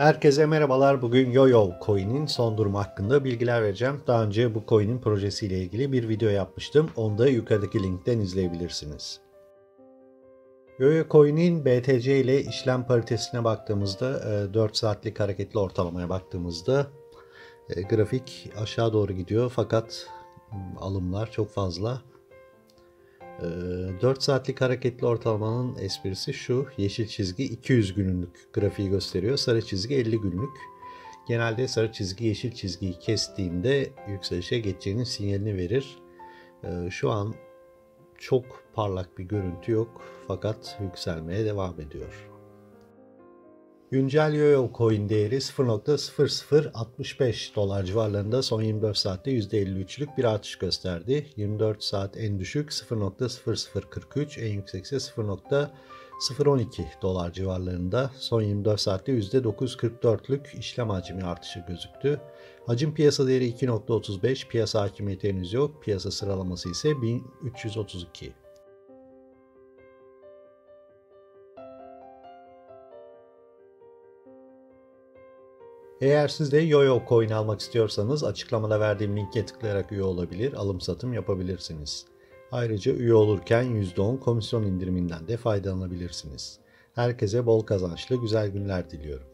Herkese merhabalar. Bugün YoYo Coin'in son durumu hakkında bilgiler vereceğim. Daha önce bu coin'in projesiyle ilgili bir video yapmıştım. Onu da yukarıdaki linkten izleyebilirsiniz. YoYo Coin'in BTC ile işlem paritesine baktığımızda 4 saatlik hareketli ortalamaya baktığımızda grafik aşağı doğru gidiyor fakat alımlar çok fazla. 4 saatlik hareketli ortalamanın esprisi şu: yeşil çizgi 200 günlük grafiği gösteriyor, sarı çizgi 50 günlük. Genelde sarı çizgi yeşil çizgiyi kestiğinde yükselişe geçeceğinin sinyalini verir. Şu an çok parlak bir görüntü yok fakat yükselmeye devam ediyor. Güncel YoYo Coin değeri 0.0065 dolar civarlarında, son 24 saatte %53'lük bir artış gösterdi. 24 saat en düşük 0.0043, en yüksek ise 0.012 dolar civarlarında. Son 24 saatte %9.44'lük işlem hacmi artışı gözüktü. Hacim piyasa değeri 2.35, piyasa hakimiyeti henüz yok, piyasa sıralaması ise 1332. Eğer siz de YoYo Coin almak istiyorsanız açıklamada verdiğim linke tıklayarak üye olabilir, alım satım yapabilirsiniz. Ayrıca üye olurken %10 komisyon indiriminden de faydalanabilirsiniz. Herkese bol kazançlı güzel günler diliyorum.